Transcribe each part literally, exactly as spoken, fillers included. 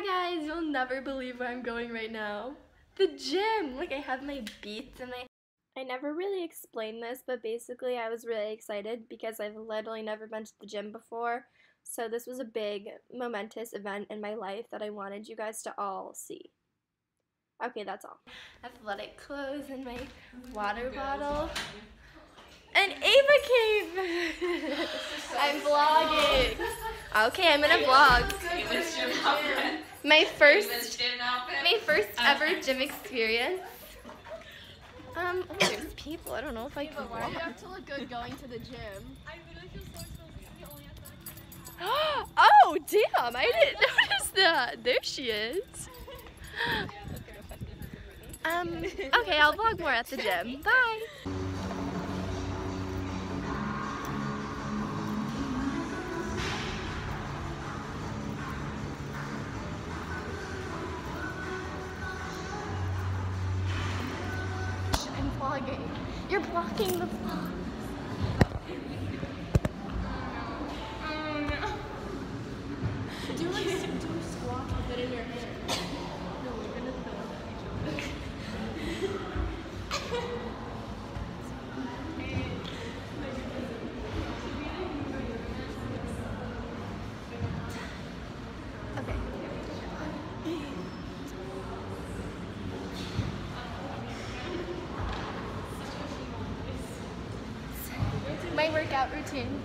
Hi guys, you'll never believe where I'm going right now. The gym! Like, I have my Beats and my... I never really explained this, but basically I was really excited because I've literally never been to the gym before. So this was a big, momentous event in my life that I wanted you guys to all see. Okay, that's all. Athletic clothes and my water bottle. And Ava came! I'm vlogging. Okay, I'm in a vlog. My first, my first ever gym experience. Um, oh, there's people. I don't know if I can walk. You have to look good going to the gym. I literally feel so exposed because we only have to. Oh, damn! I didn't notice that. There she is. Um, okay, I'll vlog more at the gym. Bye! I'm vlogging. You're blocking the vlog. Oh no. Do like do a squat with it in your hair. No, we're gonna throw it at each other. My workout routine.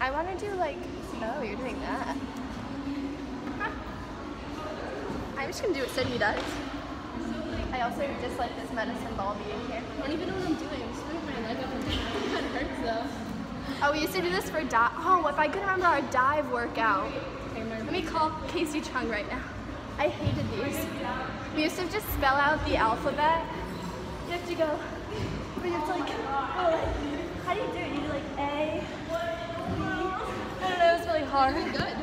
I want to do like, oh, you're doing that. I'm just going to do what Sydney does. I also just like this medicine ball being here. I don't even know what I'm doing. I'm just putting my leg up and it kind of hurts though. Oh, we used to do this for dive. Oh, if I could remember our dive workout. Let me call Casey Chung right now. I hated these. We used to just spell out the alphabet. You have to go, but you have to like, oh, like, how do you do it? You do like A, B. I don't know, it was really hard. You're good.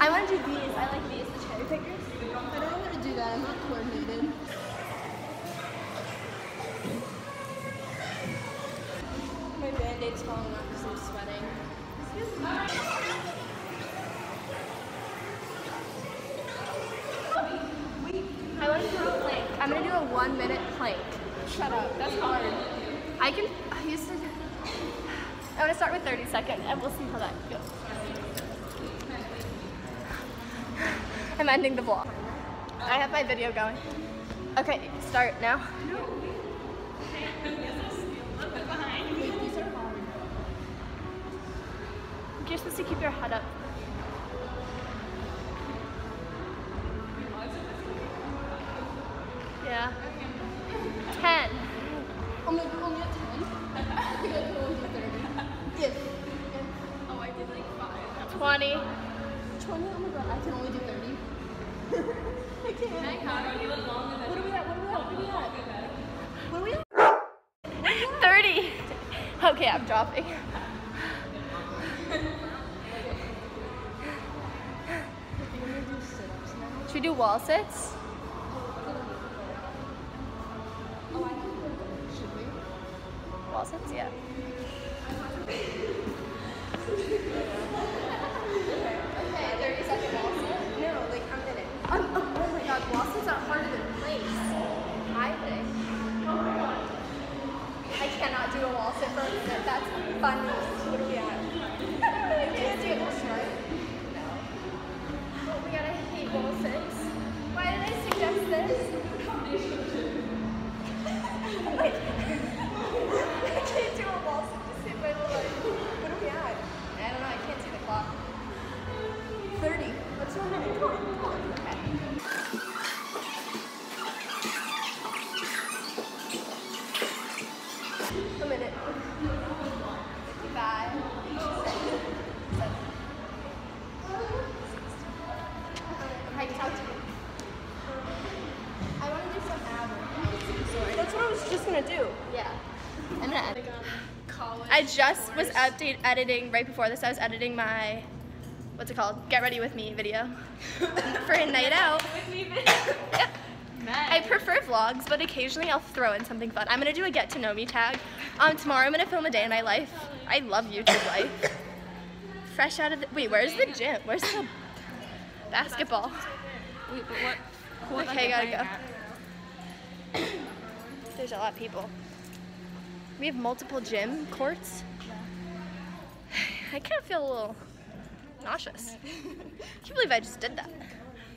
I want to do these. I like these, the cherry pickers. I don't want to do that. I'm not coordinated. My band-aid's falling off because I'm sweating. Excuse me. I'm gonna do a one minute plank. Shut up, that's hard. I can, I used to, I'm gonna start with thirty seconds and we'll see how that goes. I'm ending the vlog. I have my video going. Okay, start now. You're supposed to keep your head up. Yeah. ten. Oh my god, only a ten? I think I can only do thirty. Yes. Oh, I did like five. twenty. twenty? Oh my god, I can only do thirty. I can't. Can I count? You look longer than what are we at? What are we at? What are we at? What are we at? thirty. Okay, I'm dropping. Should we do wall sits? Sets, yeah. Okay, thirty second wall set? No, like a minute. I'm, oh, oh my god, wall sets are harder than planks. I think. Oh my god. I cannot do a wall set for a minute. That's funny. Yeah. I can't do it. No. Oh my god, I hate wall sets. Why did I suggest this? Like, I just was update editing right before this. I was editing my, what's it called? Get ready with me video for a night out. Yep. I prefer vlogs, but occasionally I'll throw in something fun. I'm gonna do a get to know me tag. Um, tomorrow I'm gonna film a day in my life. I love YouTube life. Fresh out of the, wait, where's the gym? Where's the basketball? Wait, but what? Cool, okay, I gotta go. There's a lot of people. We have multiple gym courts. I kind of feel a little nauseous. I can't believe I just did that.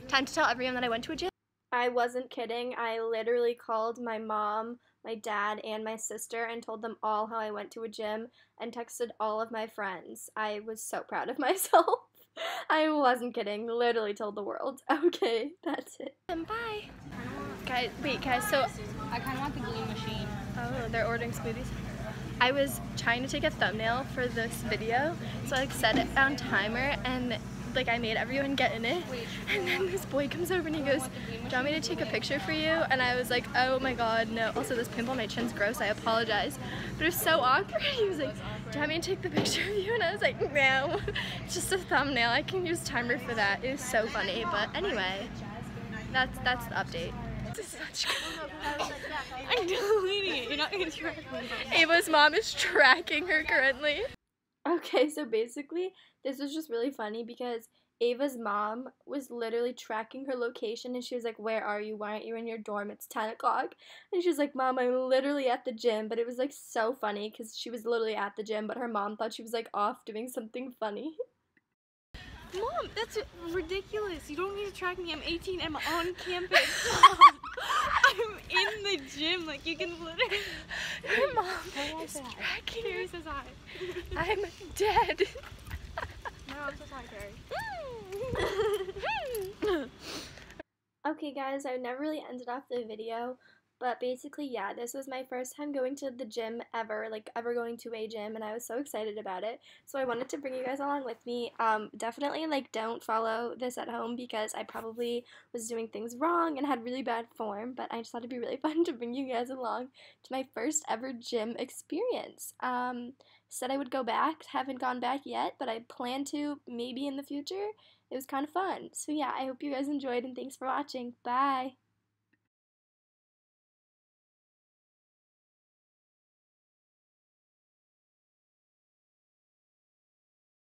Time to tell everyone that I went to a gym. I wasn't kidding. I literally called my mom, my dad, and my sister and told them all how I went to a gym and texted all of my friends. I was so proud of myself. I wasn't kidding. Literally told the world. Okay, that's it. And bye. Guys, wait, guys, so I kind of want the glue machine. Oh, they're ordering smoothies. I was trying to take a thumbnail for this video, so I like set it on timer and like I made everyone get in it, and then this boy comes over and he goes, do you want me to take a picture for you? And I was like, oh my god, no. Also, this pimple on my chin's gross, I apologize. But it was so awkward. He was like, do you want me to take the picture of you? And I was like, no, it's just a thumbnail. I can use timer for that. It was so funny. But anyway, that's that's the update. This is such good. I'm deleting it. You're not going to track me. Ava's mom is tracking her currently. Okay, so basically, this was just really funny because Ava's mom was literally tracking her location, and she was like, where are you? Why aren't you in your dorm? It's ten o'clock. And she was like, Mom, I'm literally at the gym. But it was like so funny because she was literally at the gym, but her mom thought she was like off doing something funny. Mom, that's ridiculous. You don't need to track me. I'm eighteen. I'm on campus. I'm in the gym. Like, you can literally... Your mom is tracking. Terry says hi. I'm dead. My mom says hi, Terry. Okay, guys, I never really ended off the video. But basically, yeah, this was my first time going to the gym ever, like ever going to a gym, and I was so excited about it. So I wanted to bring you guys along with me. Um, definitely, like, don't follow this at home because I probably was doing things wrong and had really bad form, but I just thought it'd be really fun to bring you guys along to my first ever gym experience. Um, said I would go back, haven't gone back yet, but I plan to maybe in the future. It was kind of fun. So yeah, I hope you guys enjoyed, and thanks for watching. Bye!